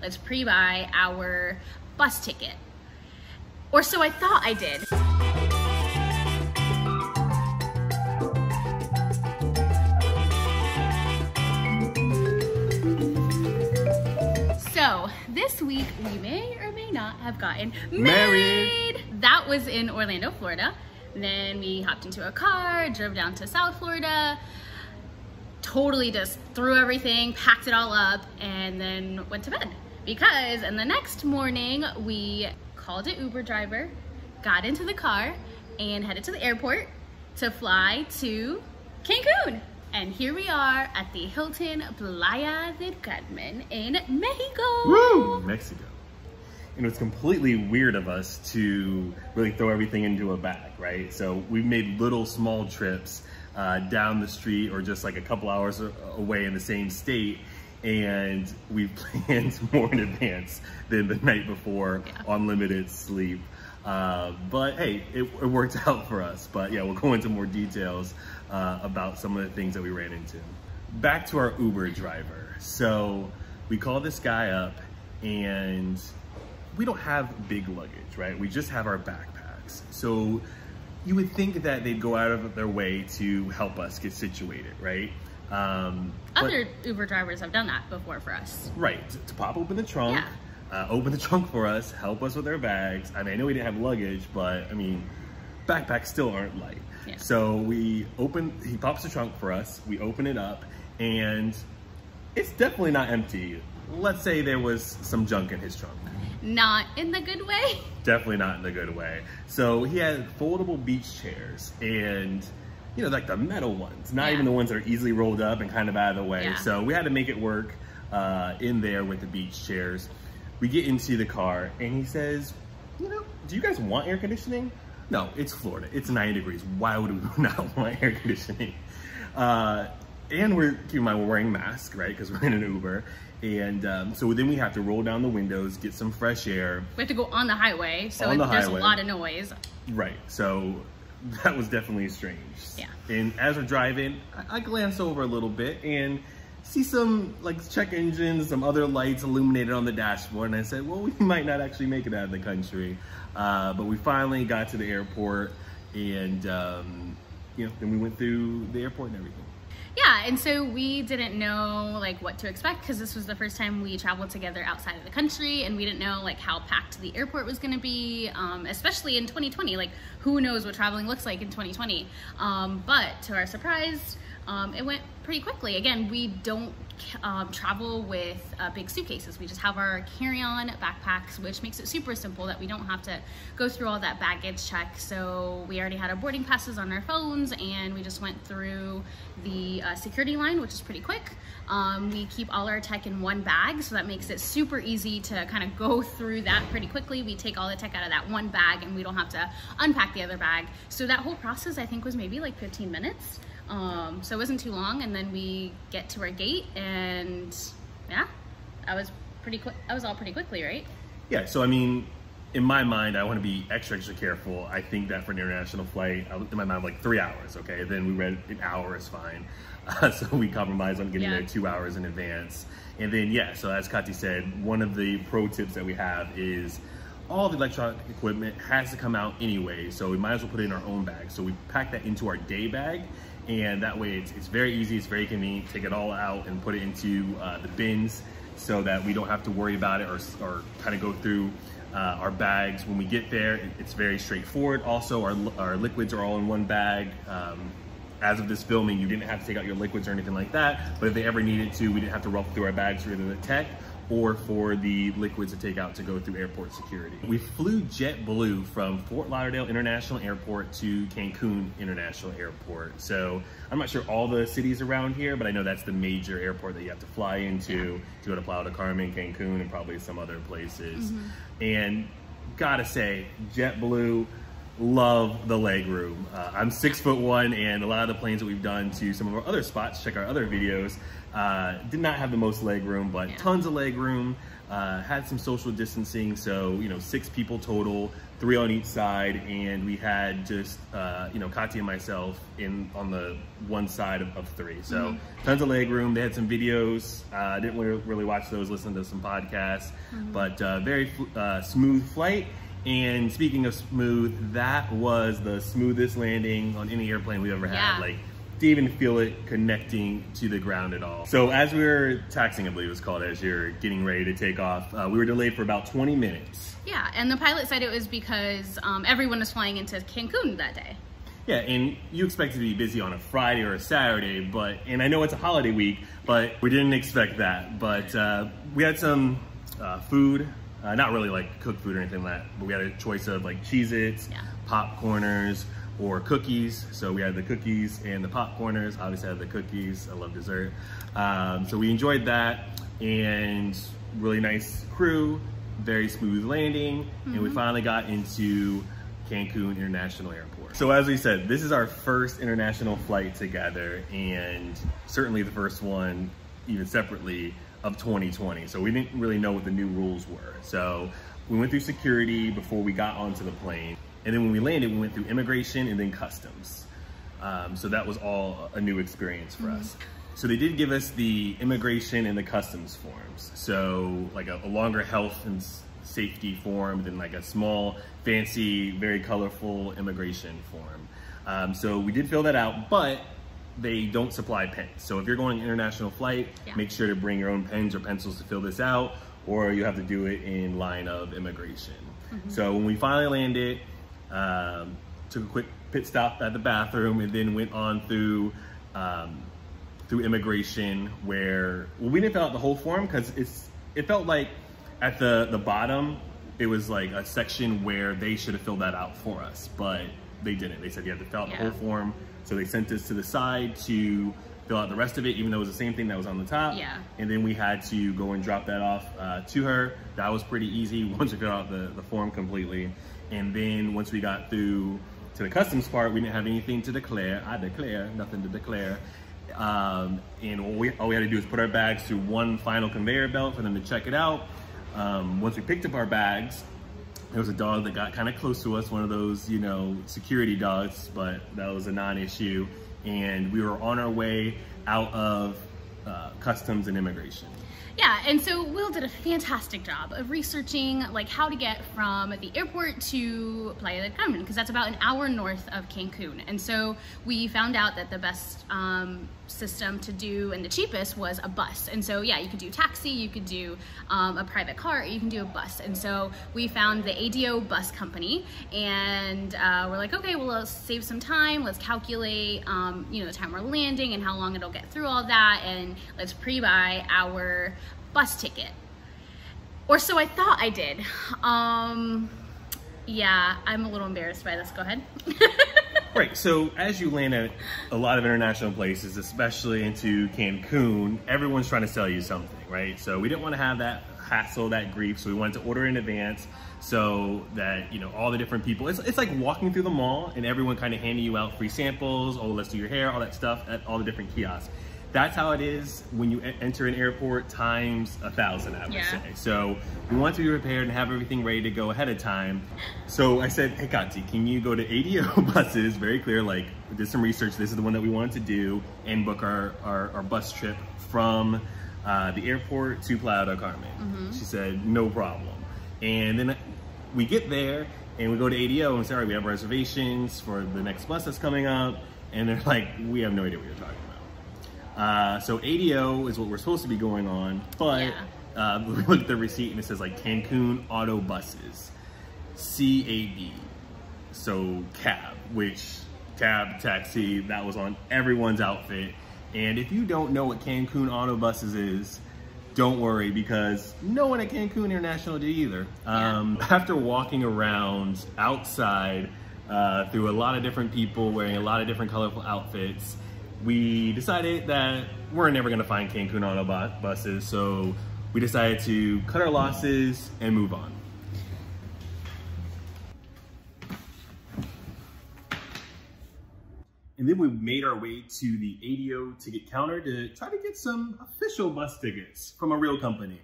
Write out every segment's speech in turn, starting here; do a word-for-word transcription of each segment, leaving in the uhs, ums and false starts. Let's pre-buy our bus ticket. Or so I thought I did. So this week we may or may not have gotten married. married. That was in Orlando, Florida. And then we hopped into a car, drove down to South Florida, totally just threw everything, packed it all up, and then went to bed. Because in the next morning, we called an Uber driver, got into the car, and headed to the airport to fly to Cancun. And here we are at the Hilton Playa del Carmen in Mexico. Woo! Mexico. And it was completely weird of us to really throw everything into a bag, right? So we made little small trips uh, down the street or just like a couple hours away in the same state. And we planned more in advance than the night before yeah. on limited sleep. Uh, but hey, it, it worked out for us. But yeah, we'll go into more details uh, about some of the things that we ran into. Back to our Uber driver. So we called this guy up and we don't have big luggage, right? We just have our backpacks. So you would think that they'd go out of their way to help us get situated, right? Um, Other but, Uber drivers have done that before for us. Right, to, to pop open the trunk, yeah. uh, open the trunk for us, help us with our bags. I mean, I know we didn't have luggage, but I mean, backpacks still aren't light. Yeah. So we open, he pops the trunk for us, we open it up, and it's definitely not empty. Let's say there was some junk in his trunk. Not in the good way. Definitely not in the good way. So he had foldable beach chairs and, you know, like the metal ones, not yeah. even the ones that are easily rolled up and kind of out of the way. Yeah. So we had to make it work uh, in there with the beach chairs. We get into the car and he says, you know, do you guys want air conditioning? No, it's Florida. It's ninety degrees. Why would we not want air conditioning? Uh, and we're, keep in mind, we're wearing masks, right? Because we're in an Uber. And um, so then we have to roll down the windows, get some fresh air. We have to go on the highway, so it, the there's highway. a lot of noise. Right, so that was definitely strange. Yeah. And as we're driving, I, I glance over a little bit and see some like check engines, some other lights illuminated on the dashboard. And I said, well, we might not actually make it out of the country. Uh, but we finally got to the airport and um, you know, then we went through the airport and everything. Yeah, and so we didn't know like what to expect because this was the first time we traveled together outside of the country, and we didn't know like how packed the airport was going to be, um, especially in twenty twenty. Like, who knows what traveling looks like in twenty twenty? Um, but to our surprise, um, it went pretty quickly. Again, we don't um, travel with uh, big suitcases. We just have our carry-on backpacks, which makes it super simple that we don't have to go through all that baggage check. So we already had our boarding passes on our phones, and we just went through the uh, security line, which is pretty quick. Um, we keep all our tech in one bag, so that makes it super easy to kind of go through that pretty quickly. We take all the tech out of that one bag, and we don't have to unpack the other bag. So that whole process, I think, was maybe like fifteen minutes. Um, so it wasn't too long, and then we get to our gate, and yeah, I was pretty quick. I was all pretty quickly, right? Yeah. So I mean, in my mind, I want to be extra, extra careful. I think that for an international flight, I, in my mind, like three hours. Okay. Then we read an hour is fine. Uh, so we compromised on getting yeah. there two hours in advance. And then, yeah. So as Kati said, one of the pro tips that we have is all the electronic equipment has to come out anyway. So we might as well put it in our own bag. So we pack that into our day bag. And that way it's, it's very easy, it's very convenient, take it all out and put it into uh, the bins so that we don't have to worry about it or, or kind of go through uh, our bags when we get there. It's very straightforward. Also, our, our liquids are all in one bag. Um, as of this filming, you didn't have to take out your liquids or anything like that, but if they ever needed to, we didn't have to ruffle through our bags for either the tech or for the liquids to take out to go through airport security. We flew JetBlue from Fort Lauderdale International Airport to Cancun International Airport. So I'm not sure all the cities around here, but I know that's the major airport that you have to fly into yeah. to go to Playa del Carmen, Cancun, and probably some other places. Mm-hmm. And gotta say, JetBlue, love the leg room. Uh, I'm six foot one, and a lot of the planes that we've done to some of our other spots, check our other videos, uh, did not have the most leg room, but yeah. Tons of leg room, uh, had some social distancing. So, you know, six people total, three on each side. And we had just, uh, you know, Katya and myself in on the one side of, of three. So mm-hmm. Tons of leg room. They had some videos. I uh, didn't really watch those, listen to some podcasts, mm-hmm. but uh, very uh, smooth flight. And speaking of smooth, that was the smoothest landing on any airplane we've ever yeah. had. Like, didn't even feel it connecting to the ground at all. So as we were taxiing, I believe it was called, as you're getting ready to take off, uh, we were delayed for about twenty minutes. Yeah, and the pilot said it was because um, everyone was flying into Cancun that day. Yeah, and you expect to be busy on a Friday or a Saturday, but, and I know it's a holiday week, but we didn't expect that. But uh, we had some uh, food. Uh, not really like cooked food or anything like that, but we had a choice of like Cheez-Its, yeah. Popcorners, or cookies. So we had the cookies and the Popcorners. Obviously I had the cookies, I love dessert. Um, so we enjoyed that, and really nice crew, very smooth landing, mm-hmm. and we finally got into Cancun International Airport. So as we said, this is our first international flight together, and certainly the first one, even separately, of twenty twenty. So we didn't really know what the new rules were. So we went through security before we got onto the plane. And then when we landed, we went through immigration and then customs. Um, so that was all a new experience for mm-hmm. us. So they did give us the immigration and the customs forms. So like a, a longer health and safety form, than like a small, fancy, very colorful immigration form. Um, so we did fill that out, but they don't supply pens. So if you're going an international flight, yeah. make sure to bring your own pens or pencils to fill this out, or you have to do it in line of immigration. Mm-hmm. So when we finally landed, um, took a quick pit stop at the bathroom, and then went on through um, through immigration, where, well, we didn't fill out the whole form, because it's it felt like at the, the bottom, it was like a section where they should have filled that out for us, but they didn't. They said you have to fill out yeah. the whole form. So they sent us to the side to fill out the rest of it, even though it was the same thing that was on the top. Yeah. And then we had to go and drop that off uh, to her. That was pretty easy once we filled out the, the form completely. And then once we got through to the customs part, we didn't have anything to declare. I declare, nothing to declare. Um, and all we, all we had to do was put our bags through one final conveyor belt for them to check it out. Um, once we picked up our bags, there was a dog that got kind of close to us, one of those, you know, security dogs, but that was a non-issue. And we were on our way out of uh, customs and immigration. Yeah, and so Will did a fantastic job of researching like how to get from the airport to Playa del Carmen, because that's about an hour north of Cancun. And so we found out that the best um, system to do, and the cheapest, was a bus. And so yeah, you could do taxi, you could do um, a private car, or you can do a bus. And so we found the A D O bus company, and uh, we're like, okay, well, let's save some time. Let's calculate, um, you know, the time we're landing and how long it'll get through all that, and let's pre-buy our bus ticket, or so I thought I did. Um, yeah, I'm a little embarrassed by this. Go ahead. Right, so as you land at a lot of international places, especially into Cancun, everyone's trying to sell you something, right? So we didn't want to have that hassle, that grief, so we wanted to order in advance, so that, you know, all the different people, it's, it's like walking through the mall and everyone kind of handing you out free samples, oh, let's do your hair, all that stuff at all the different kiosks. That's how it is when you enter an airport times a thousand, I would yeah. say. So we want to be prepared and have everything ready to go ahead of time. So I said, hey, Katya, can you go to A D O buses? Very clear, like, did some research. This is the one that we wanted to do, and book our, our, our bus trip from uh, the airport to Playa del Carmen. Mm-hmm. She said, no problem. And then we get there and we go to A D O and say, all right, we have reservations for the next bus that's coming up. And they're like, we have no idea what you're talking about. Uh, so A D O is what we're supposed to be going on, but yeah. uh, we looked at the receipt and it says like Cancun Autobuses, C A B, so cab, which cab, taxi, that was on everyone's outfit. And if you don't know what Cancun Autobuses is, don't worry, because no one at Cancun International did either. Um, yeah. After walking around outside uh, through a lot of different people wearing a lot of different colorful outfits, we decided that we're never gonna find Cancun Autobot buses, so we decided to cut our losses and move on. And then we made our way to the A D O ticket counter to try to get some official bus tickets from a real company.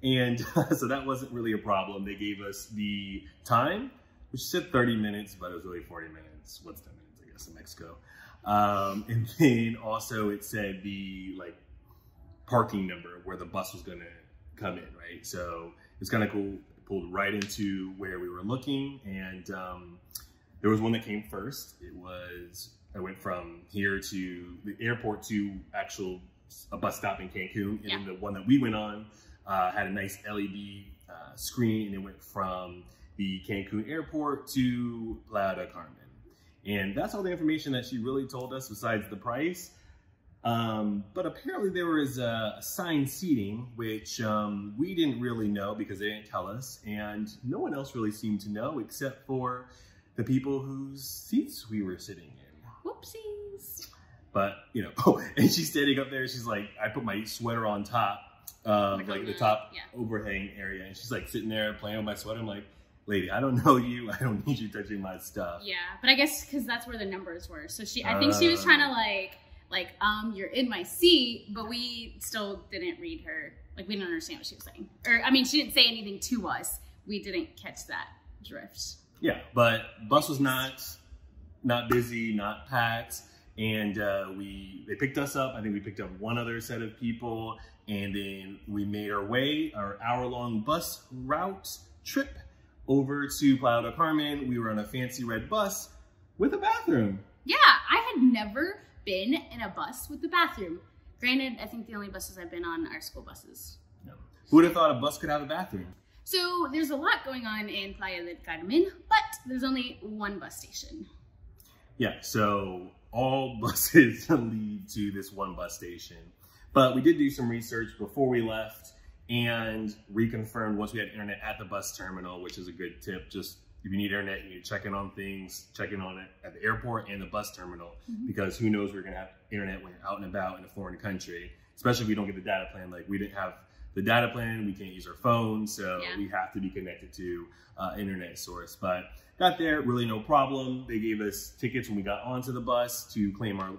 Yeah. And uh, so that wasn't really a problem. They gave us the time, which said thirty minutes, but it was really forty minutes. What's ten minutes, I guess, in Mexico. Um, and then also it said the like parking number where the bus was gonna come in, right? So it's kind of cool. It pulled right into where we were looking, and um, there was one that came first. It was, I went from here to the airport to actual a bus stop in Cancun, and yeah. then the one that we went on uh, had a nice L E D uh, screen, and it went from the Cancun airport to Playa del Carmen. And that's all the information that she really told us besides the price. Um, but apparently there was a assigned seating, which um, we didn't really know because they didn't tell us. And no one else really seemed to know except for the people whose seats we were sitting in. Whoopsies. But, you know, oh, and she's standing up there. She's like, I put my sweater on top, uh, like, like the top yeah. overhang area. And she's like sitting there playing with my sweater. I'm like, lady, I don't know you. I don't need you touching my stuff. Yeah, but I guess because that's where the numbers were. So she, I think uh, she was trying to like, like, um, you're in my seat, but we still didn't read her. Like, we didn't understand what she was saying. Or, I mean, she didn't say anything to us. We didn't catch that drift. Yeah, but bus was not, not busy, not packed. And uh, we, they picked us up. I think we picked up one other set of people. And then we made our way, our hour-long bus route trip over to Playa del Carmen. We were on a fancy red bus with a bathroom. Yeah, I had never been in a bus with a bathroom. Granted, I think the only buses I've been on are school buses. No. Who would have thought a bus could have a bathroom? So there's a lot going on in Playa del Carmen, but there's only one bus station. Yeah, so all buses lead to this one bus station. But we did do some research before we left, and reconfirmed once we had internet at the bus terminal, which is a good tip. Just if you need internet, you need to check in on things, check in on it at the airport and the bus terminal, mm-hmm. because who knows we're gonna have internet when you're out and about in a foreign country, especially if we don't get the data plan. Like we didn't have the data plan, we can't use our phone, so yeah. we have to be connected to uh, internet source. But got there, really no problem. They gave us tickets when we got onto the bus to claim our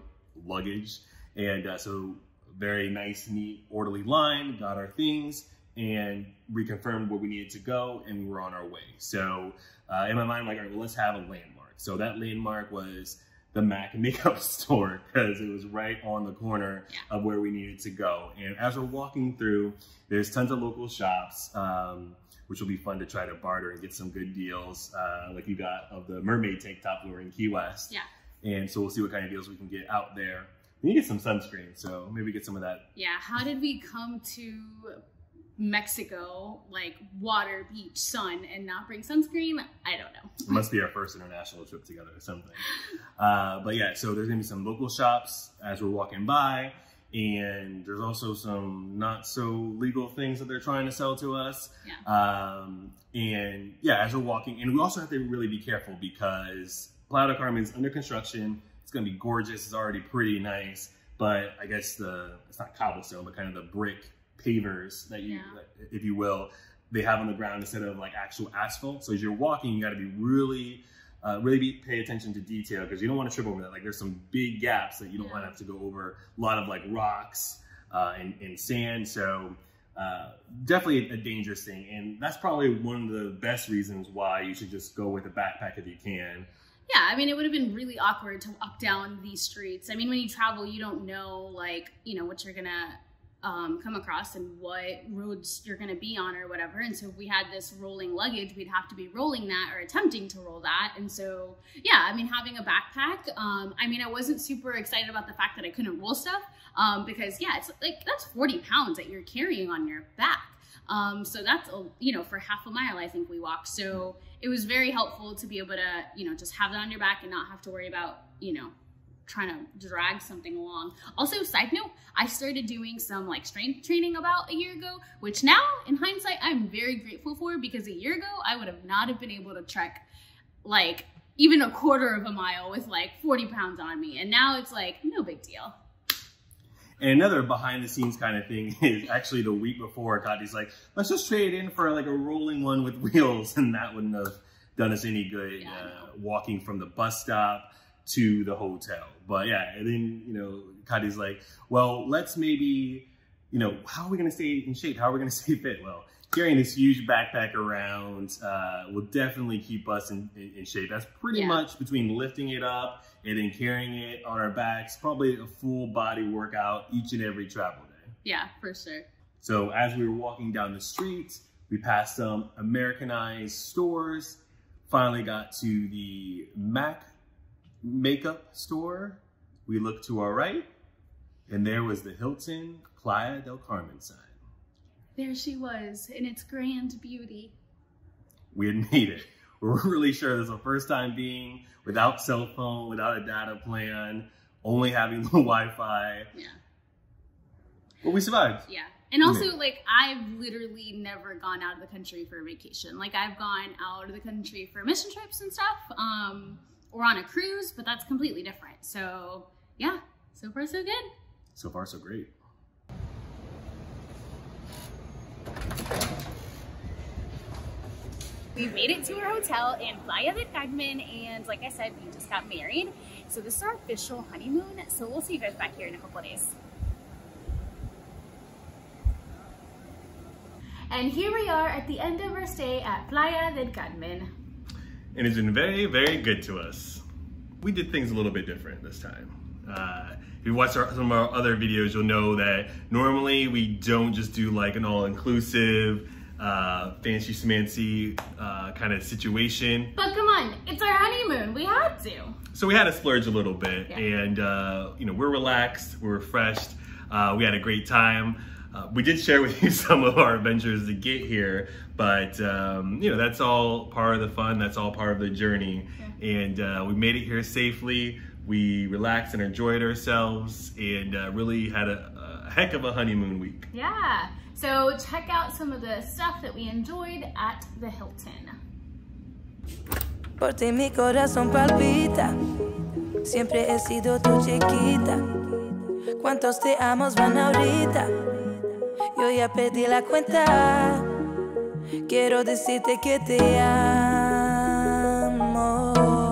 luggage, and uh, so very nice, neat, orderly line, got our things and reconfirmed where we needed to go, and we were on our way. So uh, in my mind, I'm like, all right, well, let's have a landmark. So that landmark was the MAC makeup store because it was right on the corner yeah. of where we needed to go. And as we're walking through, there's tons of local shops, um, which will be fun to try to barter and get some good deals. Uh, like you got of the mermaid tank top when we were in Key West. Yeah. And so we'll see what kind of deals we can get out there. We need some sunscreen, so maybe get some of that. Yeah, how did we come to Mexico, like water, beach, sun, and not bring sunscreen? I don't know. It must be our first international trip together or something. uh, but yeah, so there's gonna be some local shops as we're walking by, and there's also some not so legal things that they're trying to sell to us. Yeah. Um, and yeah, as we're walking, and we also have to really be careful because Playa del Carmen is under construction. It's gonna be gorgeous. It's already pretty nice, but I guess the it's not cobblestone, but kind of the brick pavers that you, yeah. if you will, they have on the ground instead of like actual asphalt. So as you're walking, you got to be really, uh, really be, pay attention to detail because you don't want to trip over that. Like there's some big gaps that you don't yeah. want to have to go over. A lot of like rocks uh, and, and sand. So uh, definitely a dangerous thing, and that's probably one of the best reasons why you should just go with a backpack if you can. Yeah, I mean, it would have been really awkward to walk down these streets. I mean, when you travel, you don't know, like, you know, what you're going to um, come across and what roads you're going to be on or whatever. And so if we had this rolling luggage, we'd have to be rolling that or attempting to roll that. And so, yeah, I mean, having a backpack, um, I mean, I wasn't super excited about the fact that I couldn't roll stuff um, because, yeah, it's like that's forty pounds that you're carrying on your back. Um, so that's, a, you know, for half a mile, I think we walked. So it was very helpful to be able to, you know, just have that on your back and not have to worry about, you know, trying to drag something along. Also, side note, I started doing some like strength training about a year ago, which now in hindsight, I'm very grateful for because a year ago, I would have not have been able to trek like even a quarter of a mile with like forty pounds on me. And now it's like, no big deal. And another behind the scenes kind of thing is actually the week before, Tati's like, let's just trade in for like a rolling one with wheels. And that wouldn't have done us any good. Yeah, uh, walking from the bus stop to the hotel. But yeah, and then, you know, Kadi's like, well, let's maybe, you know, how are we going to stay in shape? How are we going to stay fit? Well, carrying this huge backpack around uh, will definitely keep us in, in, in shape. That's pretty yeah. much between lifting it up and then carrying it on our backs, probably a full body workout each and every travel day. Yeah, for sure. So as we were walking down the street, we passed some Americanized stores, finally got to the MAC makeup store. We looked to our right, and there was the Hilton Playa del Carmen sign. There she was in its grand beauty. We had made it. We're really sure this was the first time being without cell phone, without a data plan, only having the Wi-Fi. Yeah. But we survived. Yeah. And also, like, I've literally never gone out of the country for a vacation. Like, I've gone out of the country for mission trips and stuff, um, or on a cruise, but that's completely different. So, yeah, so far so good. So far so great. We made it to our hotel in Playa del Carmen, and like I said, we just got married. So this is our official honeymoon, so we'll see you guys back here in a couple of days. And here we are at the end of our stay at Playa del Carmen. And it's been very, very good to us. We did things a little bit different this time. Uh, if you watch our, some of our other videos, you'll know that normally we don't just do like an all-inclusive, uh, fancy-smancy uh, kind of situation. But come on, it's our honeymoon, we had to. So we had to splurge a little bit, yeah. and uh, you know, we're relaxed, we're refreshed, uh, we had a great time. Uh, we did share with you some of our adventures to get here, but um, you know, that's all part of the fun, that's all part of the journey. Yeah. And uh, we made it here safely, we relaxed and enjoyed ourselves, and uh, really had a, a heck of a honeymoon week. Yeah, so check out some of the stuff that we enjoyed at the Hilton. Por ti mi corazón palpita, siempre he sido tu chiquita, cuántos te amos van ahorita. Yo ya perdí la cuenta. Quiero decirte que te amo.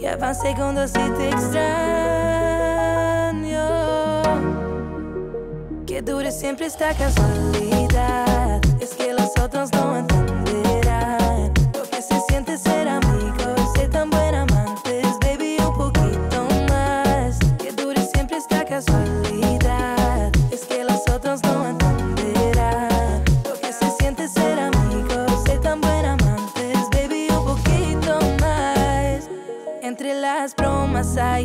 Ya van segundos y te extraño. Que dure siempre esta casualidad. Es que los otros no entenderán lo que se siente ser amigo y ser tan buen amante. Baby, un poquito más. Que dure siempre esta casualidad.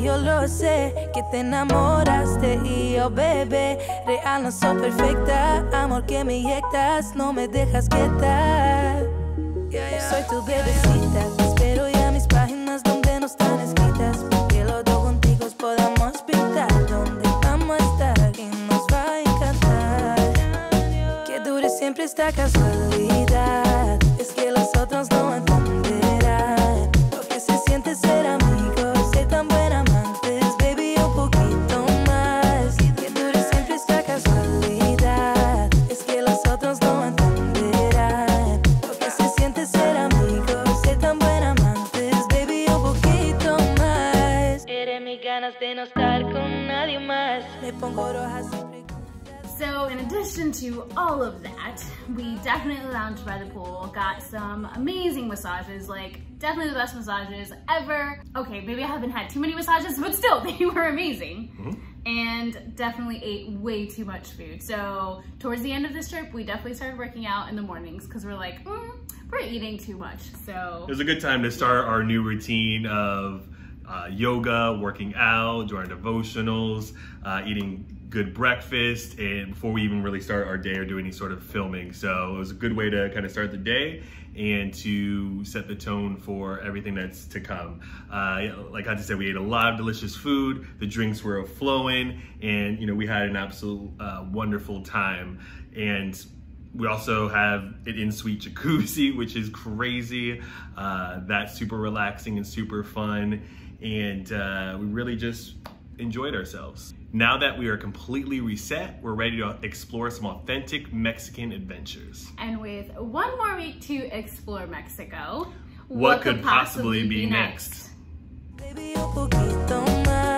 Yo lo sé, que te enamoraste y yo, bebé, real no soy perfecta. Amor que me inyectas, no me dejas quieta. Soy tu bebecita, te espero ya mis páginas donde no están escritas. Porque los dos contigo podamos pintar donde vamos a estar y nos va a encantar. Que dure siempre esta casualidad, es que los otros no entenderán lo que se siente ser amor. So in addition to all of that, we definitely lounged by the pool, got some amazing massages, like definitely the best massages ever. Okay, maybe I haven't had too many massages, but still, they were amazing. Mm-hmm. And definitely ate way too much food. So towards the end of this trip, we definitely started working out in the mornings because we're like, mm, we're eating too much, so. It was a good time to start our new routine of Uh, yoga, working out, doing our devotionals, uh, eating good breakfast, and before we even really start our day or do any sort of filming. So it was a good way to kind of start the day and to set the tone for everything that's to come. Uh, like I just said, we ate a lot of delicious food, the drinks were overflowing, and you know, we had an absolute uh, wonderful time. And we also have an in-suite jacuzzi, which is crazy. Uh, that's super relaxing and super fun. And uh, we really just enjoyed ourselves. Now that we are completely reset, we're ready to explore some authentic Mexican adventures. And with one more week to explore Mexico, what, what could possibly, possibly be next? next? Baby, un poquito más.